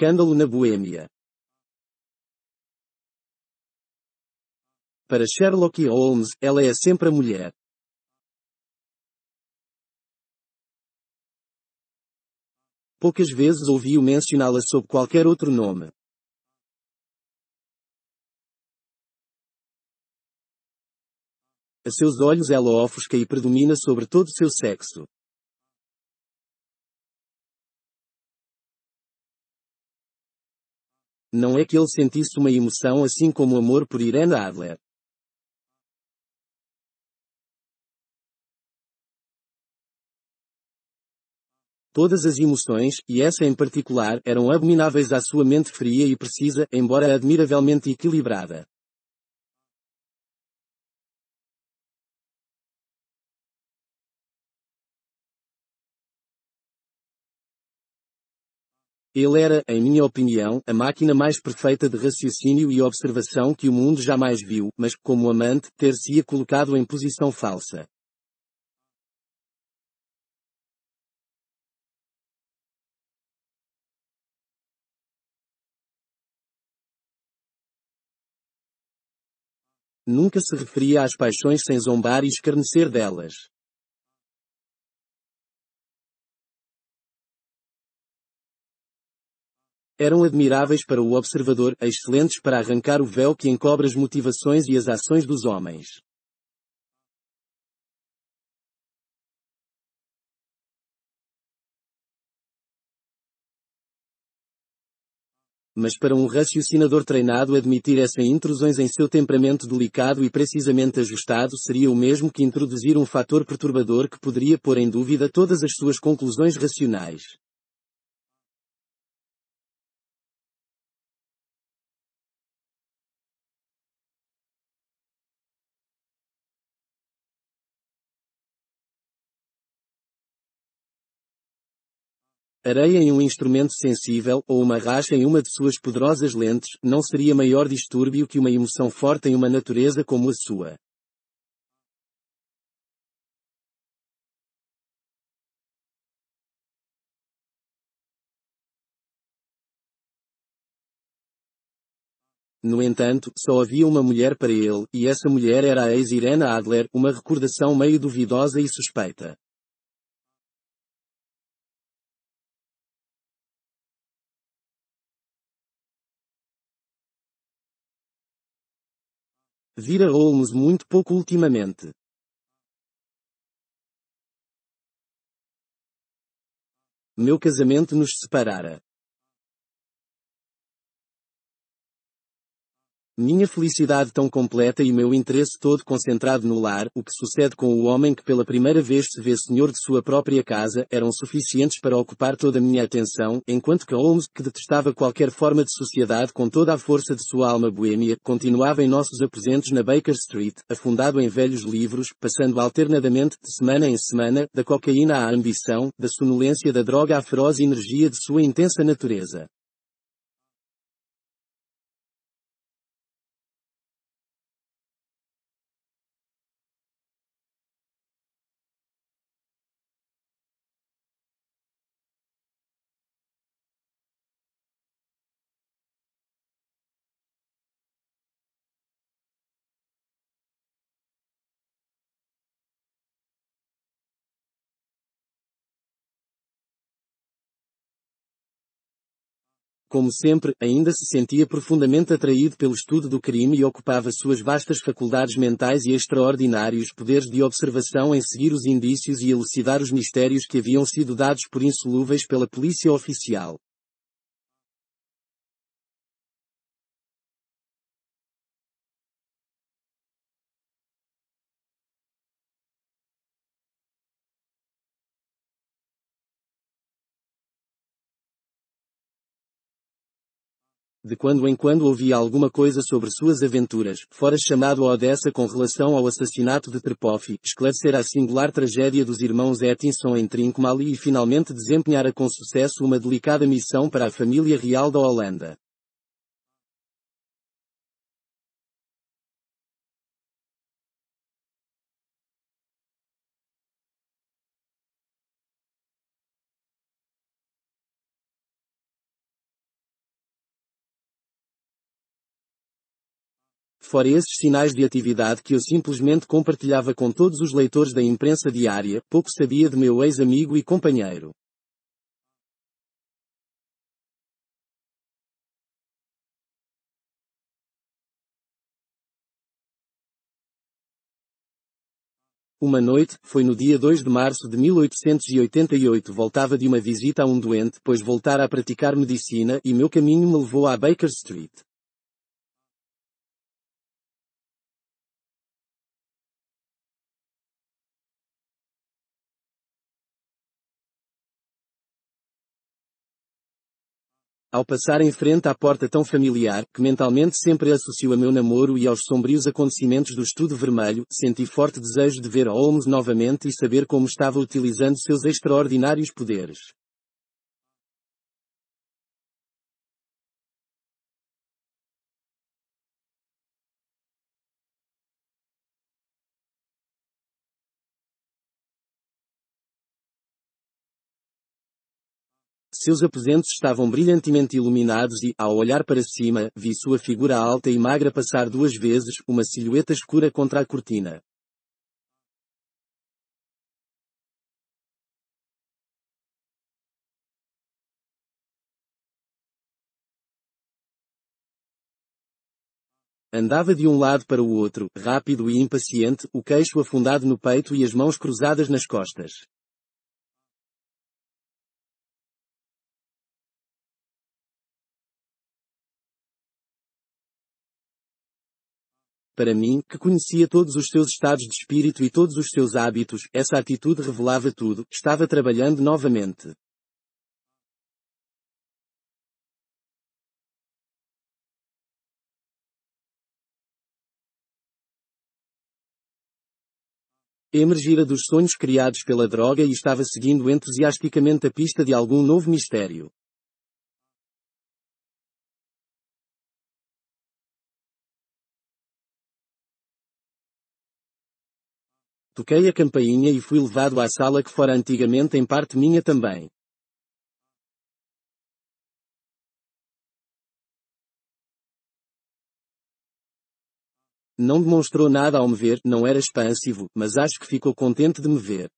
escândalo na Boêmia. Para Sherlock Holmes, ela é sempre a mulher. Poucas vezes ouvi-o mencioná-la sob qualquer outro nome. A seus olhos ela ofusca e predomina sobre todo o seu sexo. Não é que ele sentisse uma emoção assim como amor por Irene Adler. Todas as emoções, e essa em particular, eram abomináveis à sua mente fria e precisa, embora admiravelmente equilibrada. Ele era, em minha opinião, a máquina mais perfeita de raciocínio e observação que o mundo jamais viu, mas, como amante, ter-se-ia colocado em posição falsa. Nunca se referia às paixões sem zombar e escarnecer delas. Eram admiráveis para o observador, excelentes para arrancar o véu que encobre as motivações e as ações dos homens. Mas para um raciocinador treinado admitir essas intrusões em seu temperamento delicado e precisamente ajustado seria o mesmo que introduzir um fator perturbador que poderia pôr em dúvida todas as suas conclusões racionais. Areia em um instrumento sensível, ou uma racha em uma de suas poderosas lentes, não seria maior distúrbio que uma emoção forte em uma natureza como a sua. No entanto, só havia uma mulher para ele, e essa mulher era a ex-Irene Adler, uma recordação meio duvidosa e suspeita. Vira Holmes muito pouco ultimamente. Meu casamento nos separara. Minha felicidade tão completa e meu interesse todo concentrado no lar, o que sucede com o homem que pela primeira vez se vê senhor de sua própria casa, eram suficientes para ocupar toda a minha atenção, enquanto que Holmes, que detestava qualquer forma de sociedade com toda a força de sua alma boêmia, continuava em nossos aposentos na Baker Street, afundado em velhos livros, passando alternadamente, de semana em semana, da cocaína à ambição, da sonolência da droga à feroz energia de sua intensa natureza. Como sempre, ainda se sentia profundamente atraído pelo estudo do crime e ocupava suas vastas faculdades mentais e extraordinários poderes de observação em seguir os indícios e elucidar os mistérios que haviam sido dados por insolúveis pela polícia oficial. De quando em quando ouvia alguma coisa sobre suas aventuras, fora chamado a Odessa com relação ao assassinato de Trepoff, esclarecer a singular tragédia dos irmãos Ettingson em Trincomali e finalmente desempenhara com sucesso uma delicada missão para a família real da Holanda. fora esses sinais de atividade que eu simplesmente compartilhava com todos os leitores da imprensa diária, pouco sabia de meu ex-amigo e companheiro. Uma noite, foi no dia 2 de março de 1888, voltava de uma visita a um doente, pois voltara a praticar medicina, e meu caminho me levou à Baker Street. Ao passar em frente à porta tão familiar, que mentalmente sempre associo a meu namoro e aos sombrios acontecimentos do Estudo Vermelho, senti forte desejo de ver Holmes novamente e saber como estava utilizando seus extraordinários poderes. Seus aposentos estavam brilhantemente iluminados e, ao olhar para cima, vi sua figura alta e magra passar duas vezes, uma silhueta escura contra a cortina. Andava de um lado para o outro, rápido e impaciente, o queixo afundado no peito e as mãos cruzadas nas costas. Para mim, que conhecia todos os seus estados de espírito e todos os seus hábitos, essa atitude revelava tudo, estava trabalhando novamente. Emergira dos sonhos criados pela droga e estava seguindo entusiasticamente a pista de algum novo mistério. Toquei a campainha e fui levado à sala que fora antigamente em parte minha também. Não demonstrou nada ao me ver, não era expansivo, mas acho que ficou contente de me ver.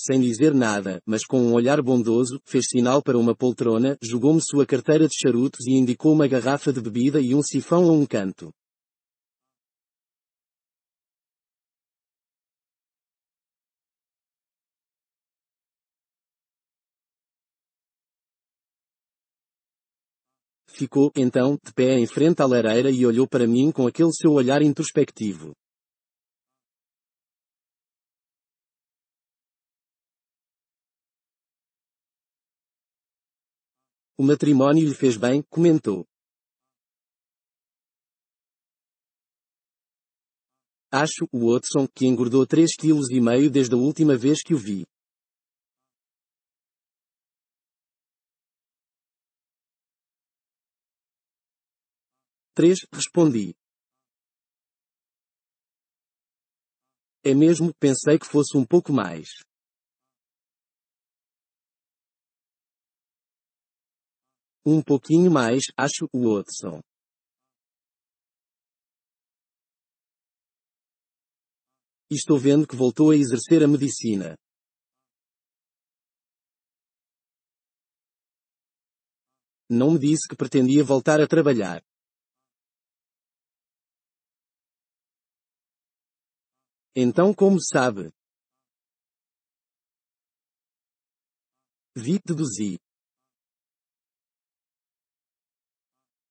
Sem dizer nada, mas com um olhar bondoso, fez sinal para uma poltrona, jogou-me sua carteira de charutos e indicou uma garrafa de bebida e um sifão a um canto. Ficou, então, de pé em frente à lareira e olhou para mim com aquele seu olhar introspectivo. O matrimónio lhe fez bem, comentou. Acho, o Watson, que engordou 3,5 kg desde a última vez que o vi. Três, respondi. É mesmo, pensei que fosse um pouco mais. Um pouquinho mais, acho, o Odessa. Estou vendo que voltou a exercer a medicina. Não me disse que pretendia voltar a trabalhar. Então como sabe? Vi, deduzi.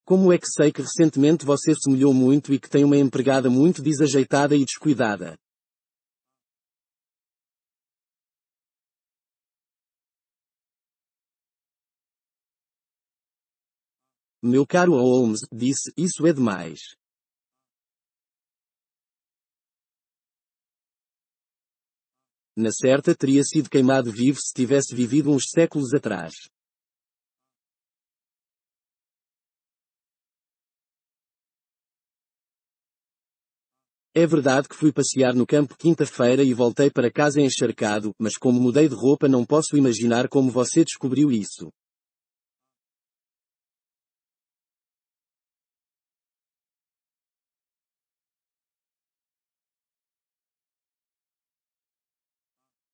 Como é que sei que recentemente você se molhou muito e que tem uma empregada muito desajeitada e descuidada? Meu caro Holmes, disse, isso é demais. Na certa teria sido queimado vivo se tivesse vivido uns séculos atrás. É verdade que fui passear no campo quinta-feira e voltei para casa encharcado, mas como mudei de roupa não posso imaginar como você descobriu isso.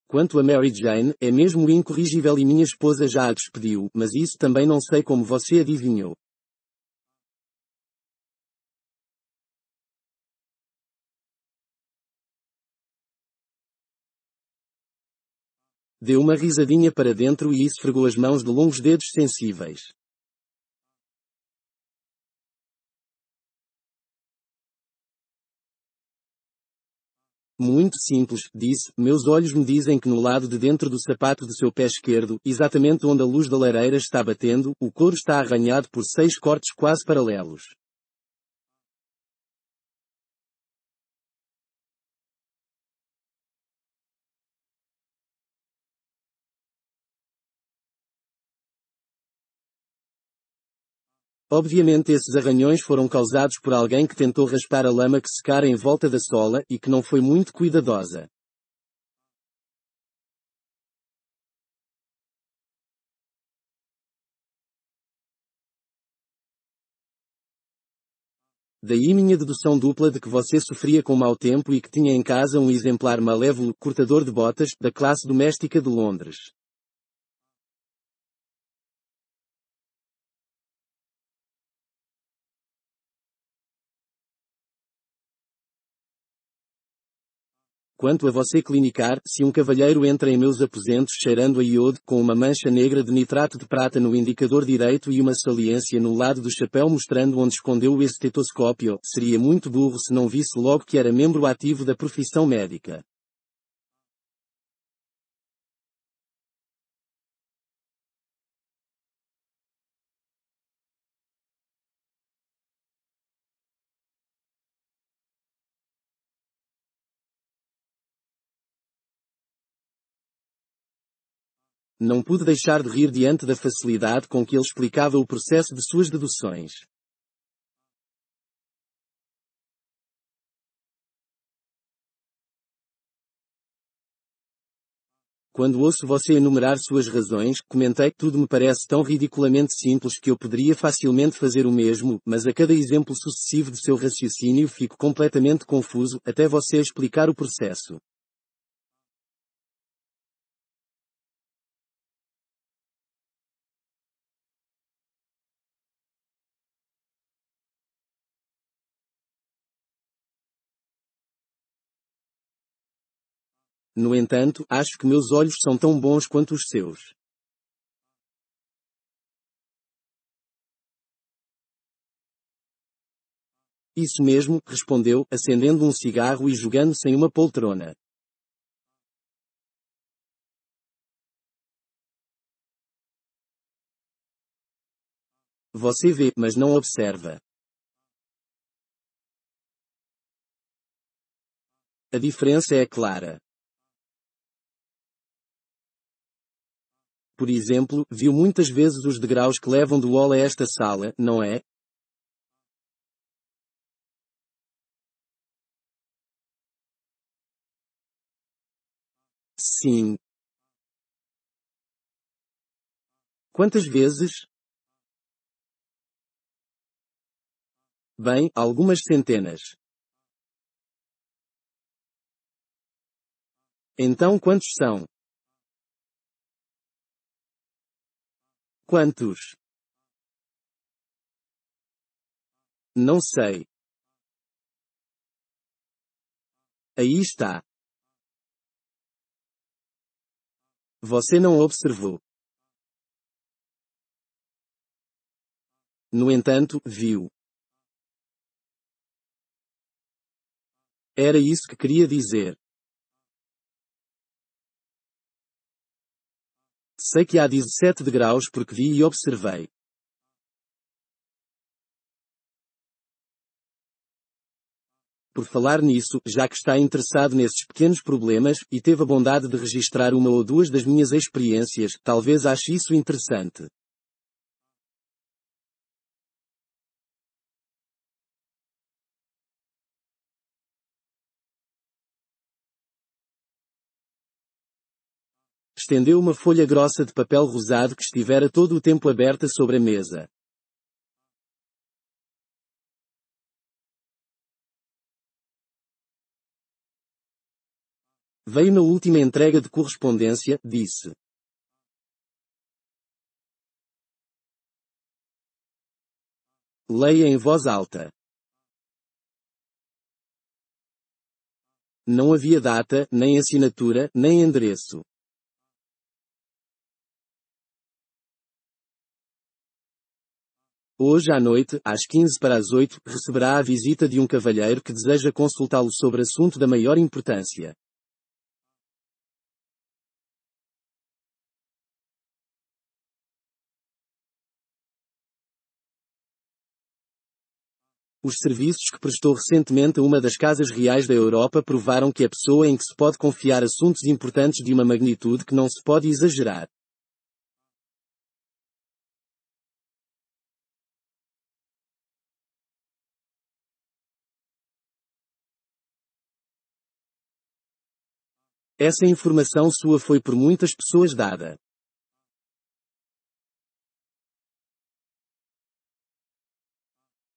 Quanto a Mary Jane, é mesmo incorrigível e minha esposa já a despediu, mas isso também não sei como você adivinhou. Deu uma risadinha para dentro e esfregou as mãos de longos dedos sensíveis. Muito simples, disse, meus olhos me dizem que no lado de dentro do sapato do seu pé esquerdo, exatamente onde a luz da lareira está batendo, o couro está arranhado por 6 cortes quase paralelos. Obviamente esses arranhões foram causados por alguém que tentou raspar a lama que secara em volta da sola, e que não foi muito cuidadosa. Daí minha dedução dupla de que você sofria com mau tempo e que tinha em casa um exemplar malévolo cortador de botas, da classe doméstica de Londres. Quanto a você clinicar, se um cavalheiro entra em meus aposentos cheirando a iodo, com uma mancha negra de nitrato de prata no indicador direito e uma saliência no lado do chapéu mostrando onde escondeu o estetoscópio, seria muito burro se não visse logo que era membro ativo da profissão médica. Não pude deixar de rir diante da facilidade com que ele explicava o processo de suas deduções. Quando ouço você enumerar suas razões, comentei que tudo me parece tão ridiculamente simples que eu poderia facilmente fazer o mesmo, mas a cada exemplo sucessivo de seu raciocínio fico completamente confuso, até você explicar o processo. No entanto, acho que meus olhos são tão bons quanto os seus. Isso mesmo, respondeu, acendendo um cigarro e jogando-se em uma poltrona. Você vê, mas não observa. A diferença é clara. Por exemplo, viu muitas vezes os degraus que levam do hall a esta sala, não é? Sim. Quantas vezes? Bem, algumas centenas. Então quantos são? Quantos? Não sei. Aí está. Você não observou. No entanto, viu. Era isso que queria dizer. Sei que há 17 degraus porque vi e observei. Por falar nisso, já que está interessado nesses pequenos problemas, e teve a bondade de registrar uma ou duas das minhas experiências, talvez ache isso interessante. estendeu uma folha grossa de papel rosado que estivera todo o tempo aberta sobre a mesa. Veio na última entrega de correspondência, disse. Leia em voz alta. Não havia data, nem assinatura, nem endereço. Hoje à noite, às 7:45, receberá a visita de um cavalheiro que deseja consultá-lo sobre assunto da maior importância. Os serviços que prestou recentemente a uma das casas reais da Europa provaram que a pessoa em que se pode confiar assuntos importantes de uma magnitude que não se pode exagerar. Essa informação sua foi por muitas pessoas dada.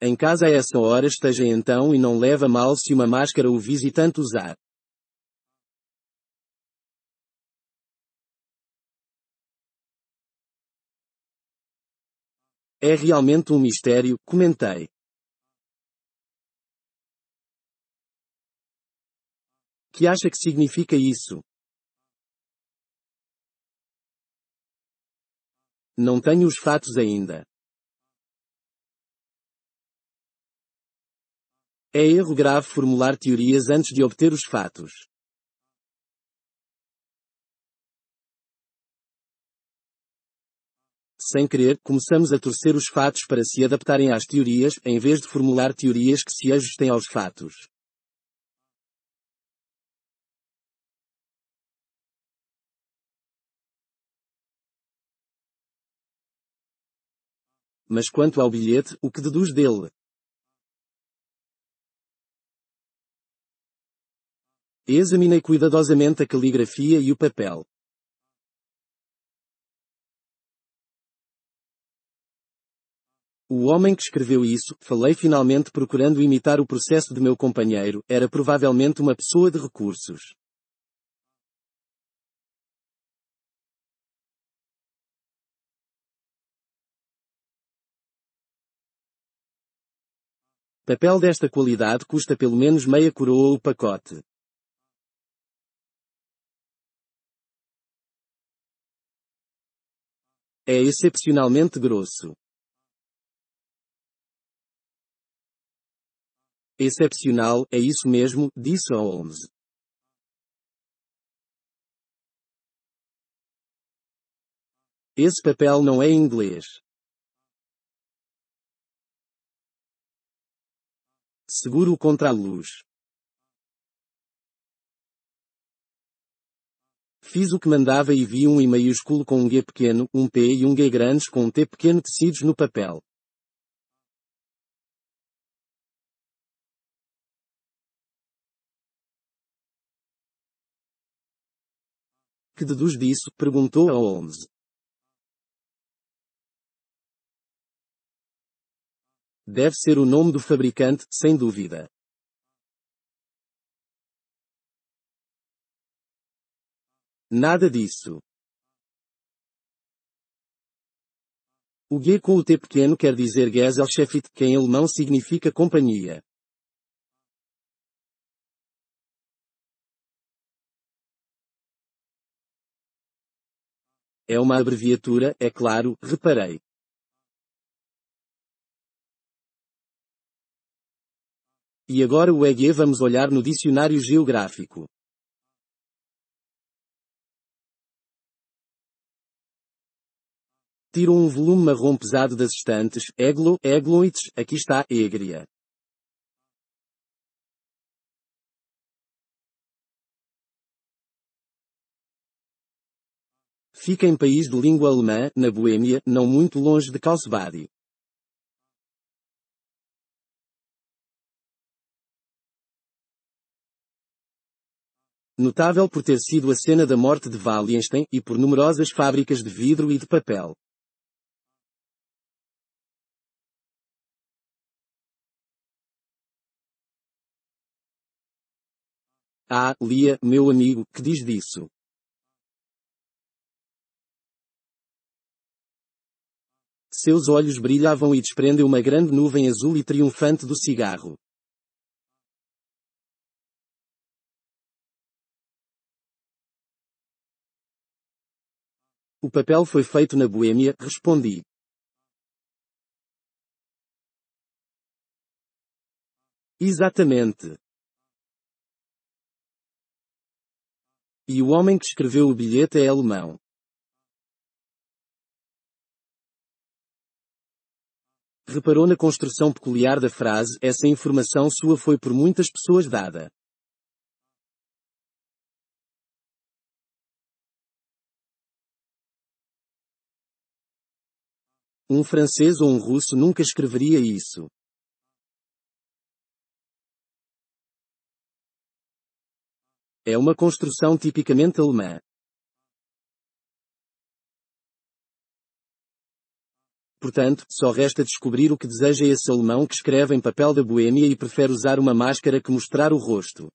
Em casa a essa hora esteja então e não leva mal se uma máscara o visitante usar. É realmente um mistério, comentei. Que acha que significa isso? Não tenho os fatos ainda. É erro grave formular teorias antes de obter os fatos. Sem querer, começamos a torcer os fatos para se adaptarem às teorias, em vez de formular teorias que se ajustem aos fatos. Mas quanto ao bilhete, o que deduz dele? Examinei cuidadosamente a caligrafia e o papel. O homem que escreveu isso, falei finalmente procurando imitar o processo de meu companheiro, era provavelmente uma pessoa de recursos. Papel desta qualidade custa pelo menos meia coroa o pacote. É excepcionalmente grosso. Excepcional, é isso mesmo, disse Holmes. Esse papel não é inglês. Seguro contra a luz. Fiz o que mandava e vi um I maiúsculo com um G pequeno, um P e um G grandes com um T pequeno tecidos no papel. Que deduz disso? Perguntou a Holmes. Deve ser o nome do fabricante, sem dúvida. Nada disso. O G com o T pequeno quer dizer Gesellschaft, que em alemão significa companhia. É uma abreviatura, é claro, reparei. E agora o EG vamos olhar no dicionário geográfico. Tiro um volume marrom pesado das estantes, Egloites, aqui está, Egria. Fica em país de língua alemã, na Boêmia, não muito longe de Karlsbad. notável por ter sido a cena da morte de Wallenstein e por numerosas fábricas de vidro e de papel. Ah, Lia, meu amigo, que diz disso? Seus olhos brilhavam e desprendem uma grande nuvem azul e triunfante do cigarro. O papel foi feito na Boêmia, respondi. Exatamente. E o homem que escreveu o bilhete é alemão. Reparou na construção peculiar da frase, essa informação sua foi por muitas pessoas dada. Um francês ou um russo nunca escreveria isso. É uma construção tipicamente alemã. Portanto, só resta descobrir o que deseja esse alemão que escreve em papel da Boêmia e prefere usar uma máscara que mostrar o rosto.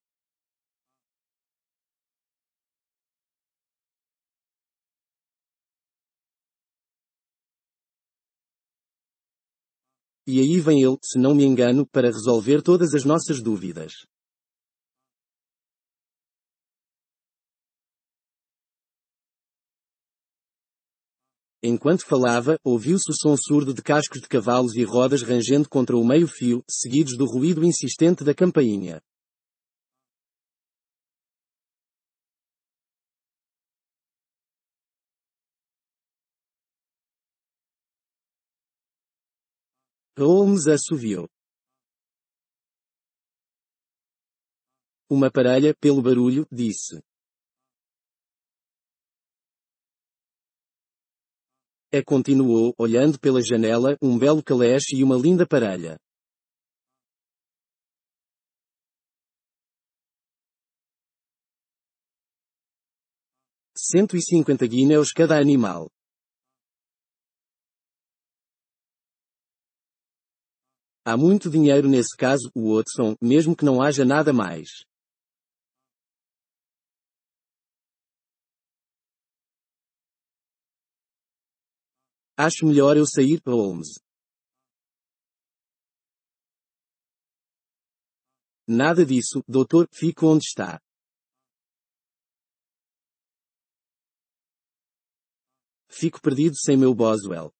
E aí vem ele, se não me engano, para resolver todas as nossas dúvidas. Enquanto falava, ouviu-se o som surdo de cascos de cavalos e rodas rangendo contra o meio-fio, seguidos do ruído insistente da campainha. Holmes assoviou. Uma parelha, pelo barulho, disse. E continuou, olhando pela janela, um belo caleche e uma linda parelha. — 150 guineus cada animal. Há muito dinheiro nesse caso, Watson, mesmo que não haja nada mais. Acho melhor eu sair, Holmes. Nada disso, doutor, fico onde está. Fico perdido sem meu Boswell.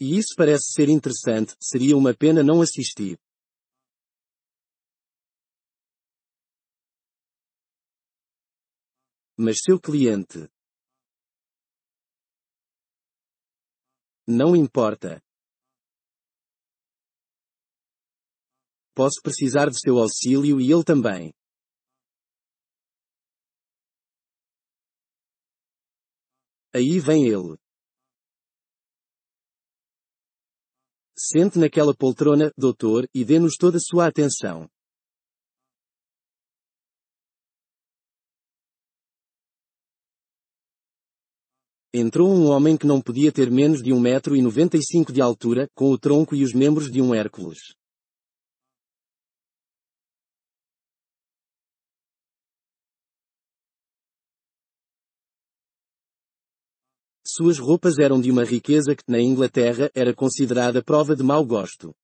E isso parece ser interessante, seria uma pena não assistir. Mas seu cliente... Não importa. Posso precisar de seu auxílio e ele também. Aí vem ele. Sente naquela poltrona, doutor, e dê-nos toda a sua atenção. Entrou um homem que não podia ter menos de 1,95 m de altura, com o tronco e os membros de um Hércules. Suas roupas eram de uma riqueza que, na Inglaterra, era considerada prova de mau gosto.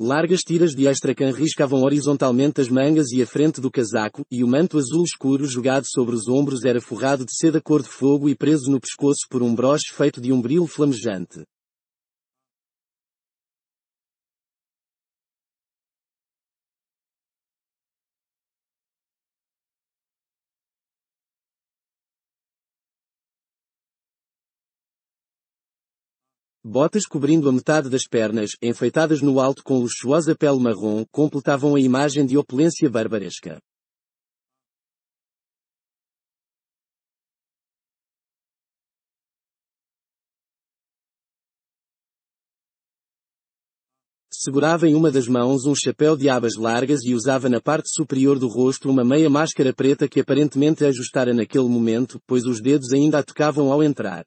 Largas tiras de extracan riscavam horizontalmente as mangas e a frente do casaco, e o manto azul escuro jogado sobre os ombros era forrado de seda cor de fogo e preso no pescoço por um broche feito de um brilho flamejante. Botas cobrindo a metade das pernas, enfeitadas no alto com luxuosa pele marrom, completavam a imagem de opulência barbaresca. Segurava em uma das mãos um chapéu de abas largas e usava na parte superior do rosto uma meia máscara preta que aparentemente ajustara naquele momento, pois os dedos ainda a tocavam ao entrar.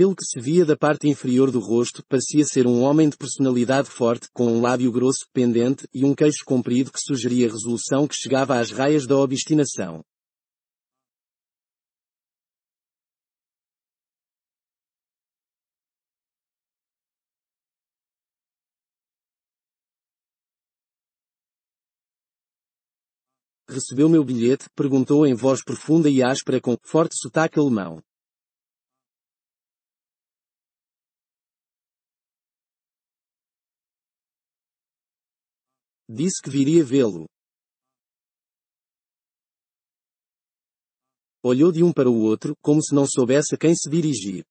Pelo que se via da parte inferior do rosto, parecia ser um homem de personalidade forte, com um lábio grosso, pendente, e um queixo comprido que sugeria resolução que chegava às raias da obstinação. Recebeu meu bilhete? Perguntou em voz profunda e áspera com forte sotaque alemão. Disse que viria vê-lo. Olhou de um para o outro, como se não soubesse a quem se dirigir.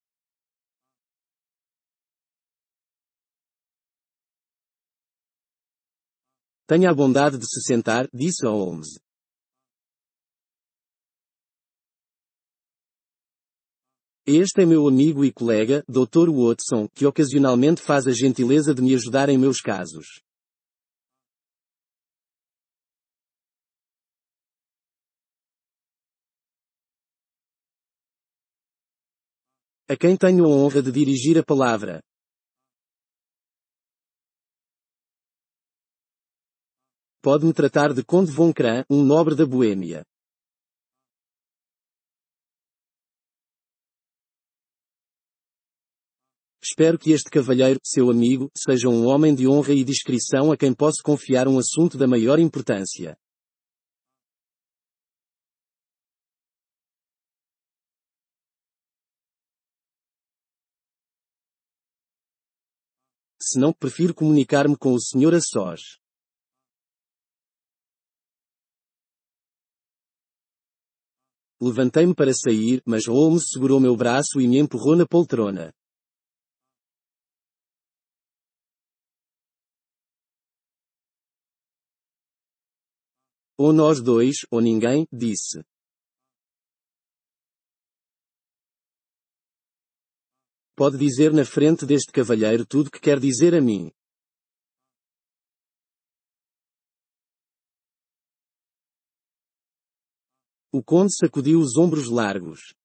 Tenha a bondade de se sentar, disse a Holmes. Este é meu amigo e colega, Dr. Watson, que ocasionalmente faz a gentileza de me ajudar em meus casos. A quem tenho a honra de dirigir a palavra. Pode-me tratar de Conde Von Kramm, um nobre da Boêmia. Espero que este cavalheiro, seu amigo, seja um homem de honra e discrição a quem posso confiar um assunto da maior importância. Se não, prefiro comunicar-me com o senhor a sós. Levantei-me para sair, mas Holmes segurou meu braço e me empurrou na poltrona. Ou nós dois, ou ninguém, disse. Pode dizer na frente deste cavalheiro tudo o que quer dizer a mim. O conde sacudiu os ombros largos.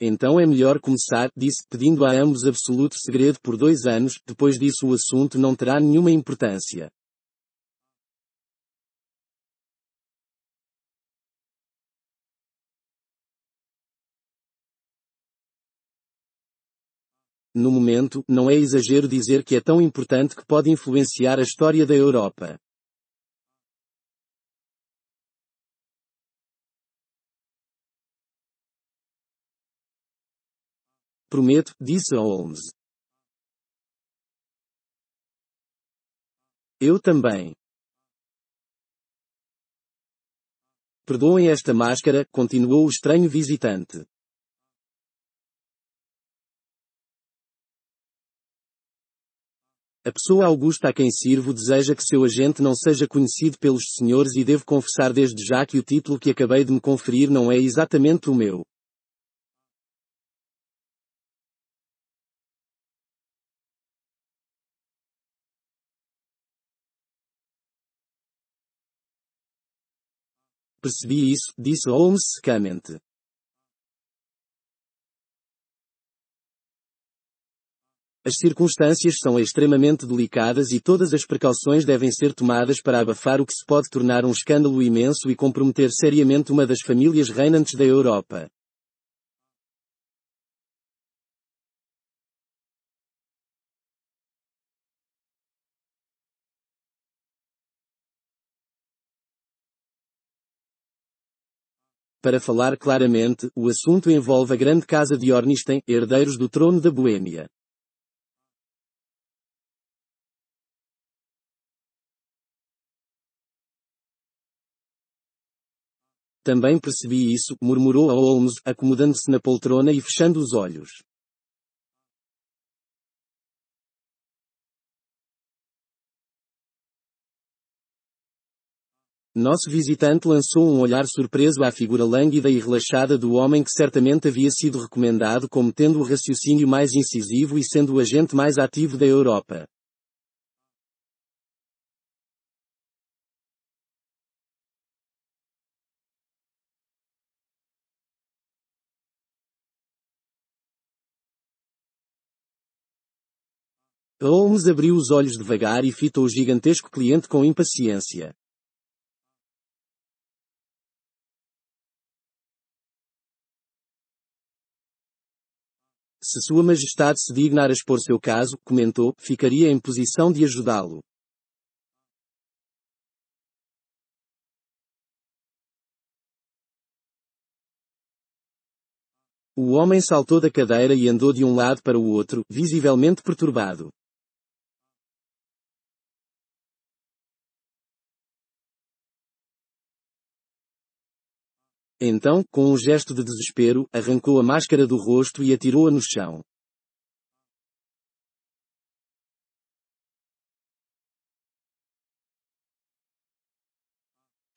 Então é melhor começar, disse, pedindo a ambos absoluto segredo por 2 anos, depois disso o assunto não terá nenhuma importância. No momento, não é exagero dizer que é tão importante que pode influenciar a história da Europa. Prometo, disse Holmes. Eu também. Perdoem esta máscara, continuou o estranho visitante. A pessoa augusta a quem sirvo deseja que seu agente não seja conhecido pelos senhores e devo confessar desde já que o título que acabei de me conferir não é exatamente o meu. Percebi isso, disse Holmes secamente. As circunstâncias são extremamente delicadas e todas as precauções devem ser tomadas para abafar o que se pode tornar um escândalo imenso e comprometer seriamente uma das famílias reinantes da Europa. Para falar claramente, o assunto envolve a grande casa de Ornstein, herdeiros do trono da Boêmia. Também percebi isso, murmurou a Holmes, acomodando-se na poltrona e fechando os olhos. Nosso visitante lançou um olhar surpreso à figura lânguida e relaxada do homem que certamente havia sido recomendado como tendo o raciocínio mais incisivo e sendo o agente mais ativo da Europa. Holmes abriu os olhos devagar e fitou o gigantesco cliente com impaciência. Se Sua Majestade se dignar a expor seu caso, comentou, ficaria em posição de ajudá-lo. O homem saltou da cadeira e andou de um lado para o outro, visivelmente perturbado. Então, com um gesto de desespero, arrancou a máscara do rosto e atirou-a no chão.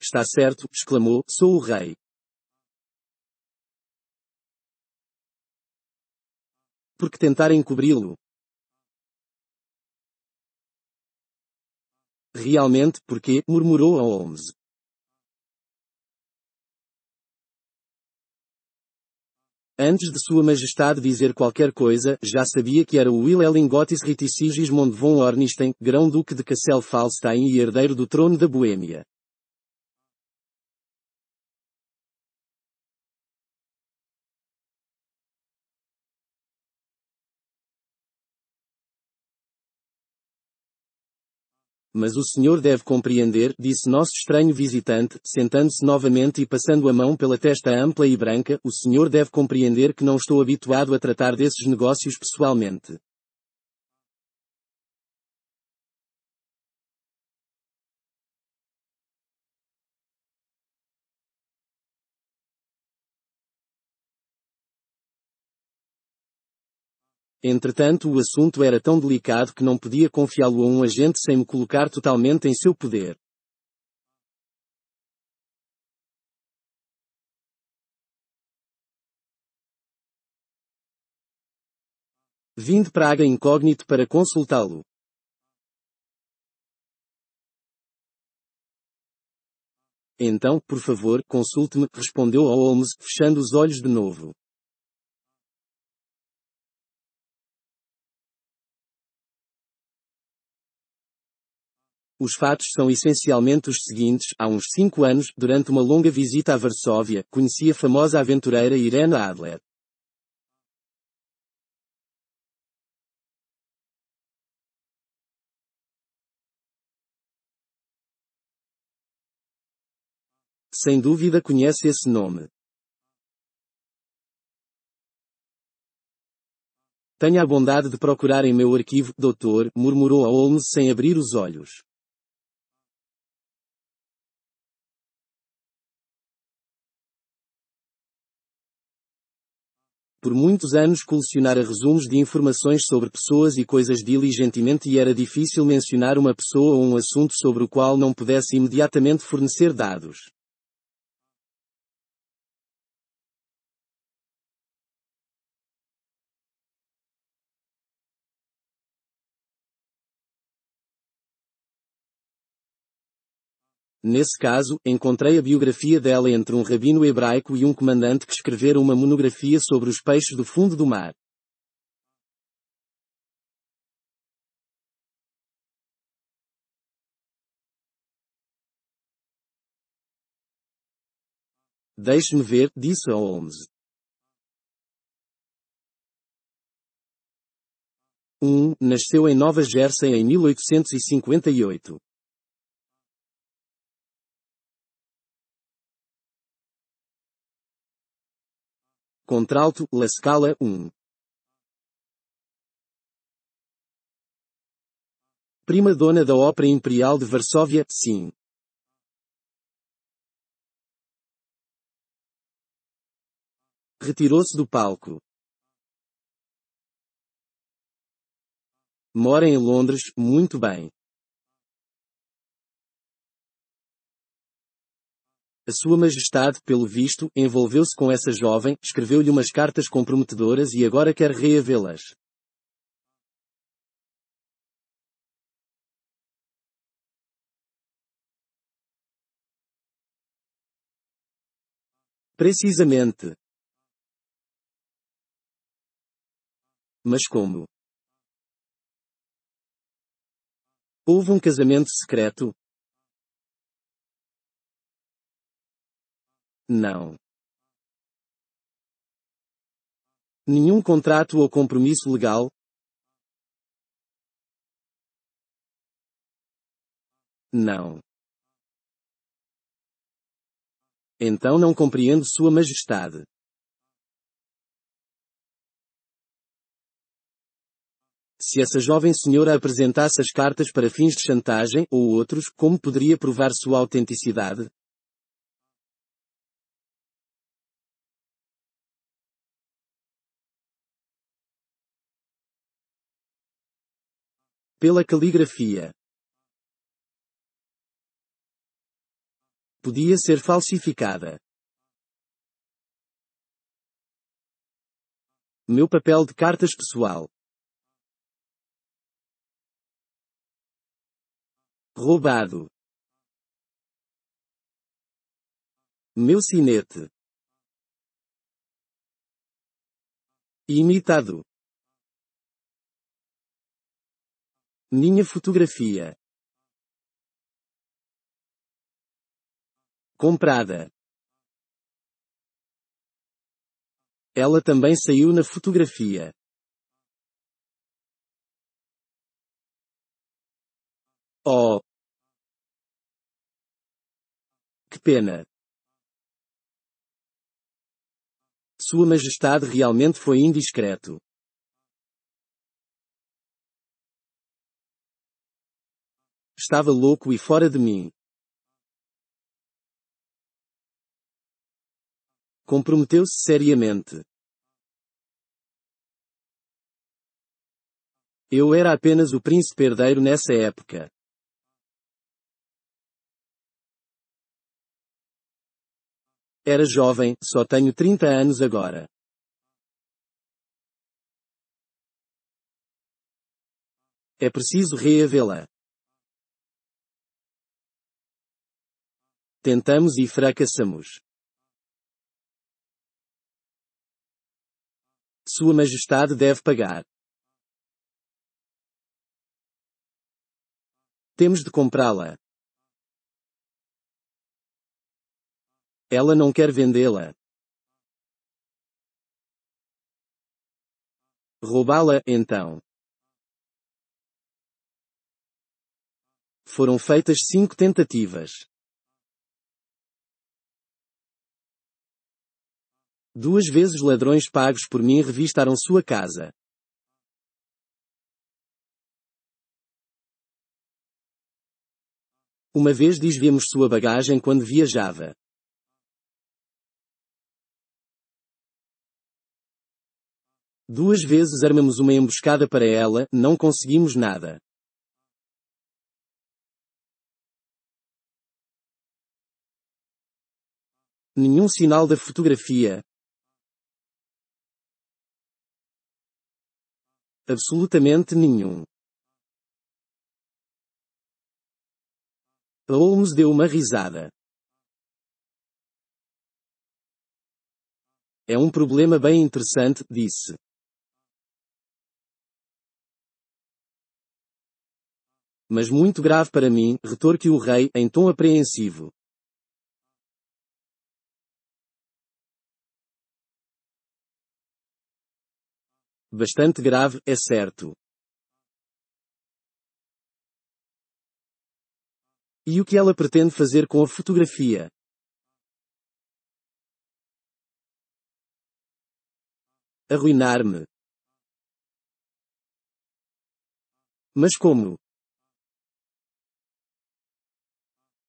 Está certo, exclamou, sou o rei. Por que tentar encobri-lo? Realmente, por quê? Murmurou a Holmes. Antes de Sua Majestade dizer qualquer coisa, já sabia que era o Wilhelm Gottsreitzig von Ornstein, grão-duque de Kassel-Falstein e herdeiro do trono da Boêmia. Mas o senhor deve compreender, disse nosso estranho visitante, sentando-se novamente e passando a mão pela testa ampla e branca, o senhor deve compreender que não estou habituado a tratar desses negócios pessoalmente. Entretanto, o assunto era tão delicado que não podia confiá-lo a um agente sem me colocar totalmente em seu poder. Vim de Praga incógnito para consultá-lo. Então, por favor, consulte-me, respondeu Holmes, fechando os olhos de novo. Os fatos são essencialmente os seguintes. Há uns 5 anos, durante uma longa visita a Varsóvia, conheci a famosa aventureira Irene Adler. Sem dúvida conhece esse nome. Tenha a bondade de procurar em meu arquivo, doutor, murmurou a Holmes sem abrir os olhos. Por muitos anos colecionara resumos de informações sobre pessoas e coisas diligentemente e era difícil mencionar uma pessoa ou um assunto sobre o qual não pudesse imediatamente fornecer dados. Nesse caso, encontrei a biografia dela entre um rabino hebraico e um comandante que escreveram uma monografia sobre os peixes do fundo do mar. Deixe-me ver, disse Holmes. 1. Nasceu em Nova Jersey em 1858. 2. Contralto, La Scala, 1. Prima dona da Ópera Imperial de Varsóvia, sim. 3. Retirou-se do palco. Mora em Londres, muito bem. A sua majestade, pelo visto, envolveu-se com essa jovem, escreveu-lhe umas cartas comprometedoras e agora quer reavê-las. Precisamente. Mas como? Houve um casamento secreto? Não. Nenhum contrato ou compromisso legal? Não. Então não compreendo Sua Majestade. Se essa jovem senhora apresentasse as cartas para fins de chantagem, ou outros, como poderia provar sua autenticidade? Pela caligrafia. Podia ser falsificada. Meu papel de cartas pessoal. Roubado. Meu sinete. Imitado. Minha fotografia. Comprada. Ela também saiu na fotografia. Oh! Que pena! Sua Majestade realmente foi indiscreto. Estava louco e fora de mim. Comprometeu-se seriamente. Eu era apenas o príncipe herdeiro nessa época. Era jovem, só tenho 30 anos agora. É preciso reavê-la. Tentamos e fracassamos. Sua Majestade deve pagar. Temos de comprá-la. Ela não quer vendê-la. Roubá-la, então. Foram feitas 5 tentativas. 2 vezes ladrões pagos por mim revistaram sua casa. Uma vez desviamos sua bagagem quando viajava. Duas vezes armamos uma emboscada para ela, não conseguimos nada. Nenhum sinal da fotografia. Absolutamente nenhum. Holmes deu uma risada. É um problema bem interessante, disse. Mas muito grave para mim, retorquiu o rei, em tom apreensivo. Bastante grave, é certo. E o que ela pretende fazer com a fotografia? Arruinar-me. Mas como?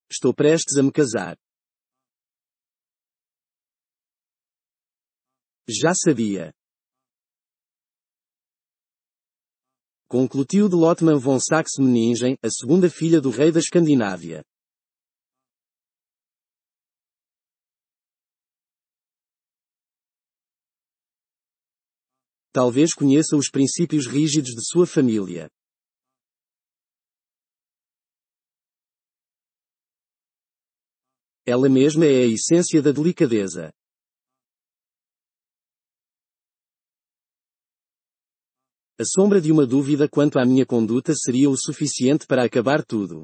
Estou prestes a me casar. Já sabia. Com Clotilde Lottmann von Saxe-Meningen, a segunda filha do rei da Escandinávia. talvez conheça os princípios rígidos de sua família. Ela mesma é a essência da delicadeza. A sombra de uma dúvida quanto à minha conduta seria o suficiente para acabar tudo.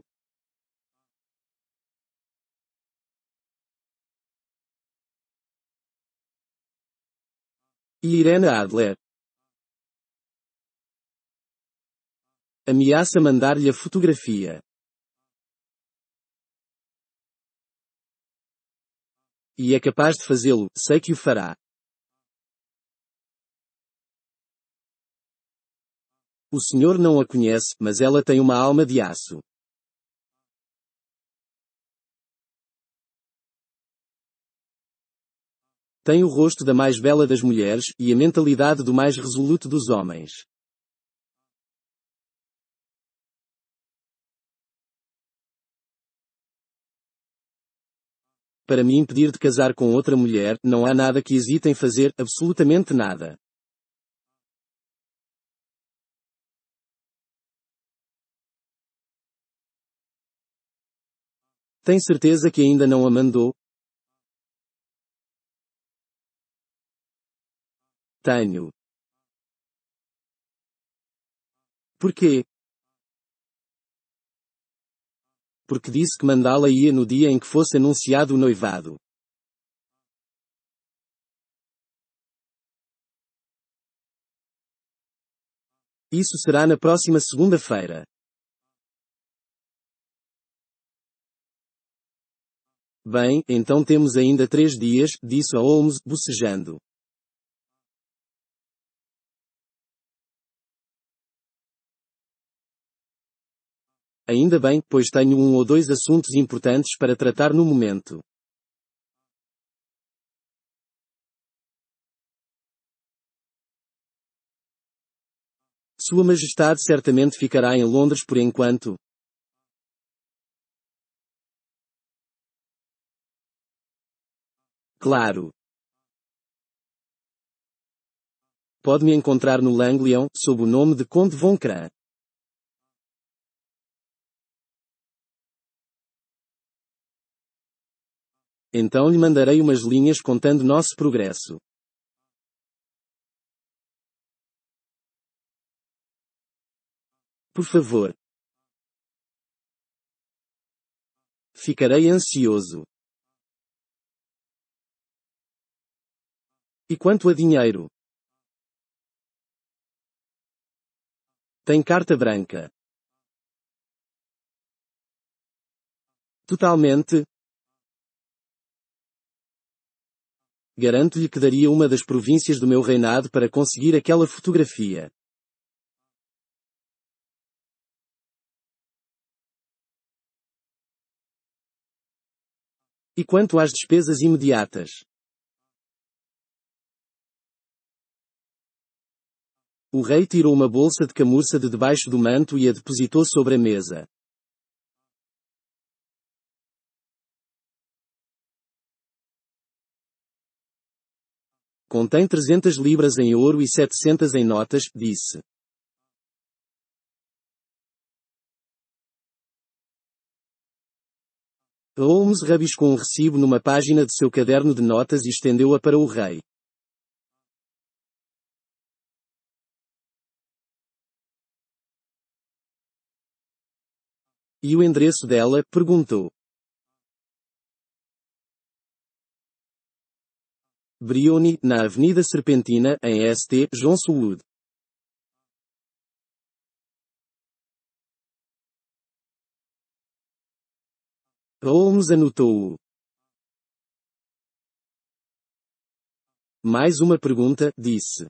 Irene Adler ameaça mandar-lhe a fotografia. E é capaz de fazê-lo, sei que o fará. O senhor não a conhece, mas ela tem uma alma de aço. Tem o rosto da mais bela das mulheres, e a mentalidade do mais resoluto dos homens. Para me impedir de casar com outra mulher, não há nada que hesite em fazer, absolutamente nada. Tem certeza que ainda não a mandou? Tenho. Porquê? Porque disse que mandá-la ia no dia em que fosse anunciado o noivado. Isso será na próxima segunda-feira. Bem, então temos ainda 3 dias, disse a Holmes, bocejando. Ainda bem, pois tenho 1 ou 2 assuntos importantes para tratar no momento. Sua Majestade certamente ficará em Londres por enquanto. Claro. Pode-me encontrar no Langlion, sob o nome de Conde Von Kramm. Então lhe mandarei umas linhas contando nosso progresso. Por favor. Ficarei ansioso. E quanto a dinheiro? Tem carta branca. Totalmente. Garanto-lhe que daria uma das províncias do meu reinado para conseguir aquela fotografia. E quanto às despesas imediatas? O rei tirou uma bolsa de camurça de debaixo do manto e a depositou sobre a mesa. Contém 300 libras em ouro e 700 em notas, disse. Holmes rabiscou um recibo numa página de seu caderno de notas e estendeu-a para o rei. E o endereço dela? Perguntou. Brioni, na Avenida Serpentina, em St. Johnson Wood. Holmes anotou-o. Mais uma pergunta, disse.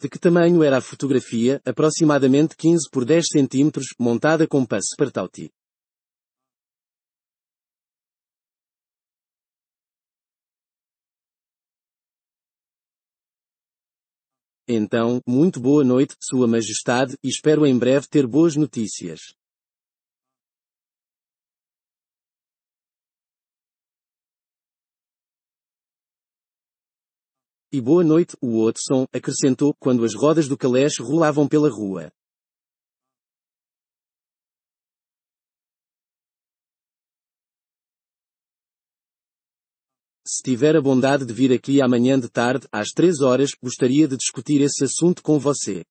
De que tamanho era a fotografia? Aproximadamente 15 por 10 cm, montada com passepartout. Então, muito boa noite, Sua Majestade, e espero em breve ter boas notícias. E boa noite, Watson, acrescentou, quando as rodas do caleche rolavam pela rua. Se tiver a bondade de vir aqui amanhã de tarde, às 3 horas, gostaria de discutir esse assunto com você.